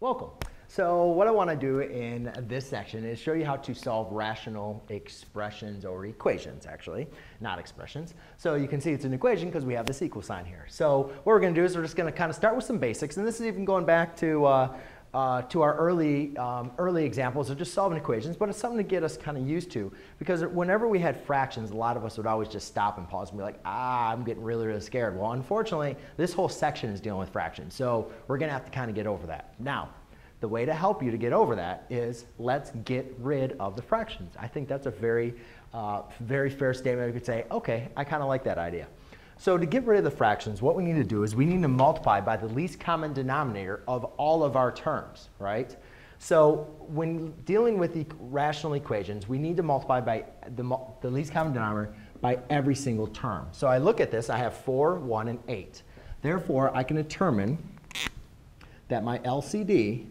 Welcome. So what I want to do in this section is show you how to solve rational expressions, or equations actually, not expressions. So you can see it's an equation because we have this equal sign here. So what we're going to do is we're just going to kind of start with some basics, and this is even going back to our early examples of just solving equations, but it's something to get us kind of used to, because whenever we had fractions, a lot of us would always just stop and pause and be like, ah, I'm getting really, really scared. Well, unfortunately, this whole section is dealing with fractions, so we're going to have to kind of get over that. Now, the way to help you to get over that is let's get rid of the fractions. I think that's a very fair statement. You could say, okay, I kind of like that idea. So to get rid of the fractions, what we need to do is we need to multiply by the least common denominator of all of our terms, right? So when dealing with the rational equations, we need to multiply by the least common denominator by every single term. So I look at this. I have 4, 1, and 8. Therefore, I can determine that my LCD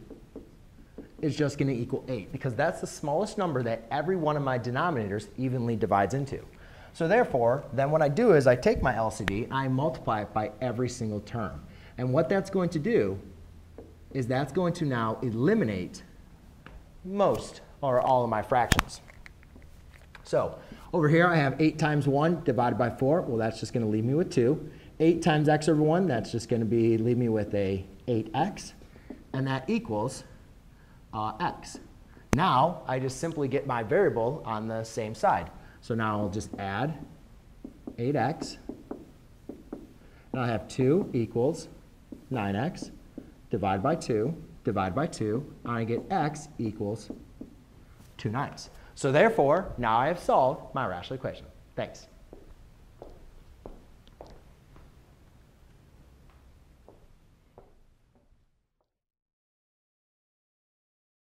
is just going to equal 8, because that's the smallest number that every one of my denominators evenly divides into. So therefore, then what I do is I take my LCD and I multiply it by every single term. And what that's going to do is that's going to now eliminate most or all of my fractions. So over here I have 8 times 1 divided by 4. Well, that's just going to leave me with 2. 8 times x over 1, that's just going to leave me with a 8x. And that equals x. Now I just simply get my variable on the same side. So now I'll just add 8x, and I have 2 equals 9x, divide by 2, divide by 2, and I get x equals 2/9. So therefore, now I have solved my rational equation. Thanks.